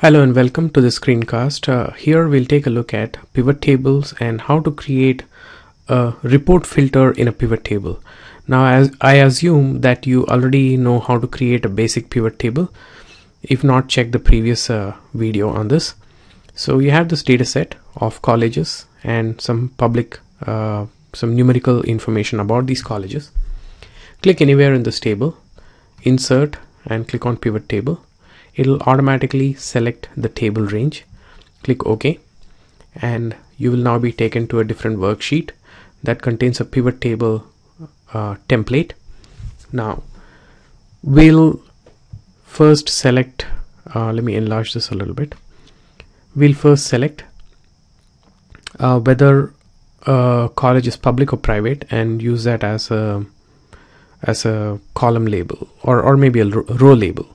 Hello and welcome to the screencast. Here we'll take a look at pivot tables and how to create a report filter in a pivot table. Now, as I assume that you already know how to create a basic pivot table. If not, check the previous video on this. So you have this data set of colleges and some public, some numerical information about these colleges. Click anywhere in this table, insert and click on pivot table. It'll automatically select the table range. Click OK, and you will now be taken to a different worksheet that contains a pivot table template. Now we'll first select, let me enlarge this a little bit. We'll first select whether a college is public or private and use that as a column label or maybe a row label.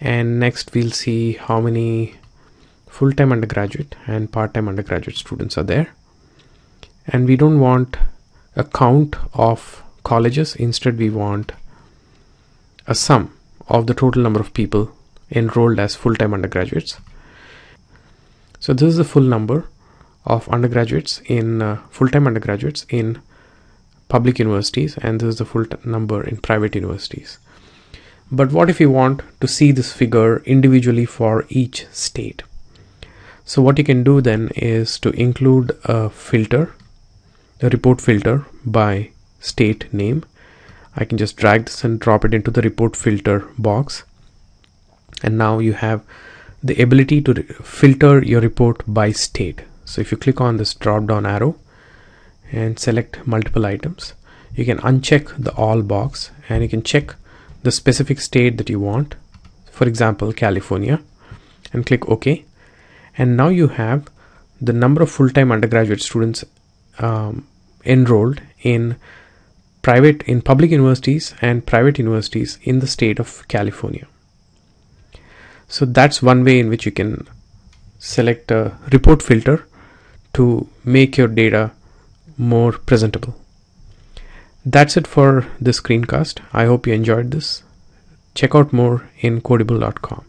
And next we'll see how many full-time undergraduate and part-time undergraduate students are there. And we don't want a count of colleges. Instead, we want a sum of the total number of people enrolled as full-time undergraduates. So this is the full number of undergraduates in full-time undergraduates in public universities, and this is the full number in private universities. But what if you want to see this figure individually for each state? So what you can do then is to include a filter, a report filter by state name. I can just drag this and drop it into the report filter box. And now you have the ability to filter your report by state. So if you click on this drop down arrow and select multiple items, you can uncheck the all box and you can check the specific state that you want, for example California, and click OK. And now you have the number of full-time undergraduate students enrolled in public universities and private universities in the state of California. So that's one way in which you can select a report filter to make your data more presentable. That's it for this screencast. I hope you enjoyed this. Check out more in Codible.com.